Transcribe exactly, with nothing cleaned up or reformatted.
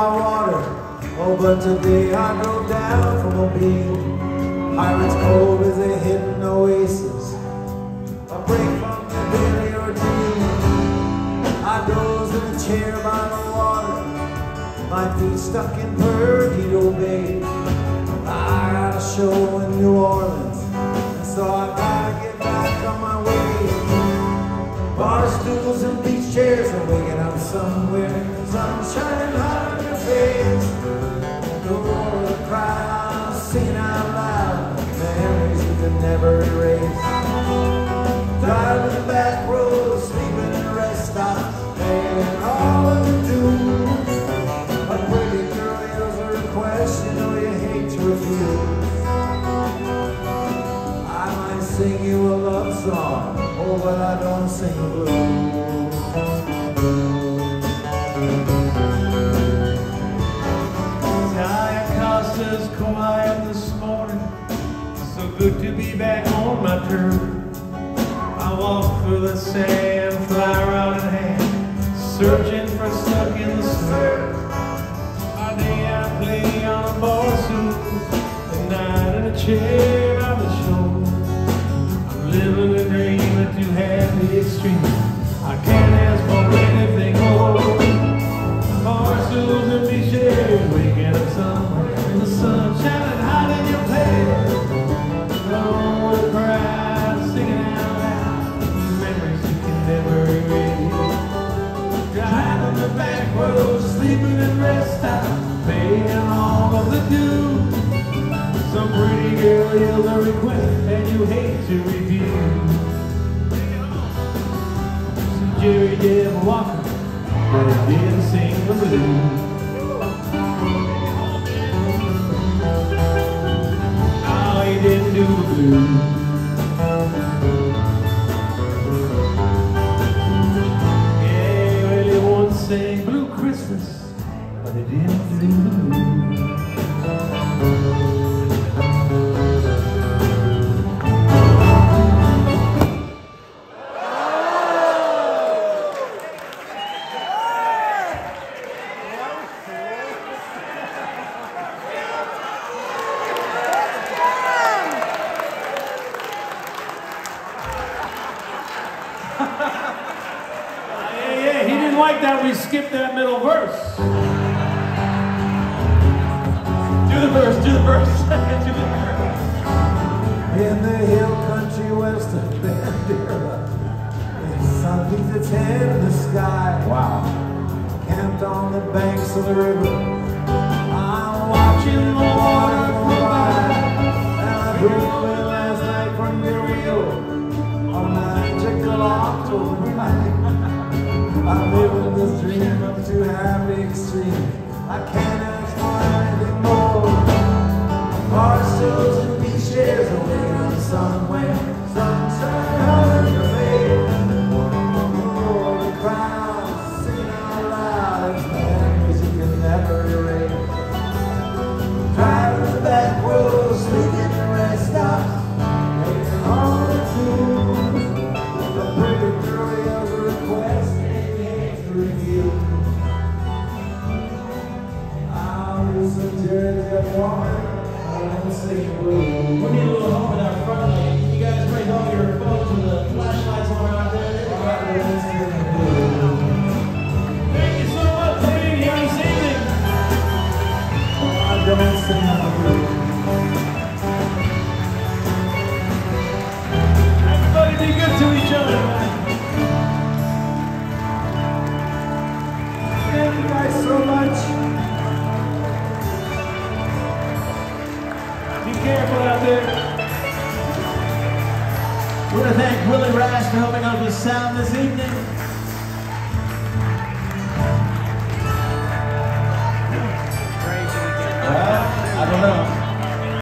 by water. Oh, but today I drove down from Mobile. Pirates Cove is a hidden oasis, a break from the daily routine. I dozed in a chair by the water, my feet stuck in Perdido Bay. I got a show in New Orleans, and so I gotta get back on my way. Bar stools and beach chairs are waking up somewhere. Sun shining hot on your face. No more the crowd singing out loud, memories you can never erase. Driving the back roads, sleeping in rest stops, and all of the dues. A pretty girl yells a request you know you hate to refuse. I might sing you a love song, oh, but I don't sing blues. Quiet this morning, so good to be back on my turf. I walk through the sand, fly rod in hand, searching for stuck in the surf. All day I play on a bar stool, at night in a chair by the shore. I'm living a dream, but too happy extreme. I can't ask for anything more. Bar stools and beach chairs, waking up somewhere. The sun shining hot in your face. No one cries, singing out loud, memories you can never erase. Driving the back road, sleeping in rest stops, paying all of the dues. Some pretty girl yells a request and you hate to refuse. Some Jerry Jeff Walker, but it didn't sing the blues. Didn't do the blues. Yeah, well, it once sang Blue Christmas, but it didn't do the blues. Skip that middle verse. Do the verse, do the verse, do the verse. In the hill country west of Bandera, there's something to ten in the sky. Wow. Camped on the banks of the river, I'm watching the water go by. And I drove away last night from the Rio on magical October night. I'm living this dream up to happy extreme. I can't ask for anything more. Bar stools and beach chairs are waiting up somewhere. Sunshine on your face. Oh, the crowd singing out loud, memories you can never erase. Driving the back road, sleeping in rest stops, making all the tunes. The pretty girl yells a request. I'll listen to Jerry Jeff Walker and sing blue. We need a little help in our front lane. You guys bring all your phones and the flashlights on out there. All right, let's sing blue. Thank you so much for being here this evening. I'm going to sing out the blue. Everybody be good to each other, man. Thank you guys so much. Be careful out there. We want to thank Willie Rash for helping us with sound this evening. Well, I don't know.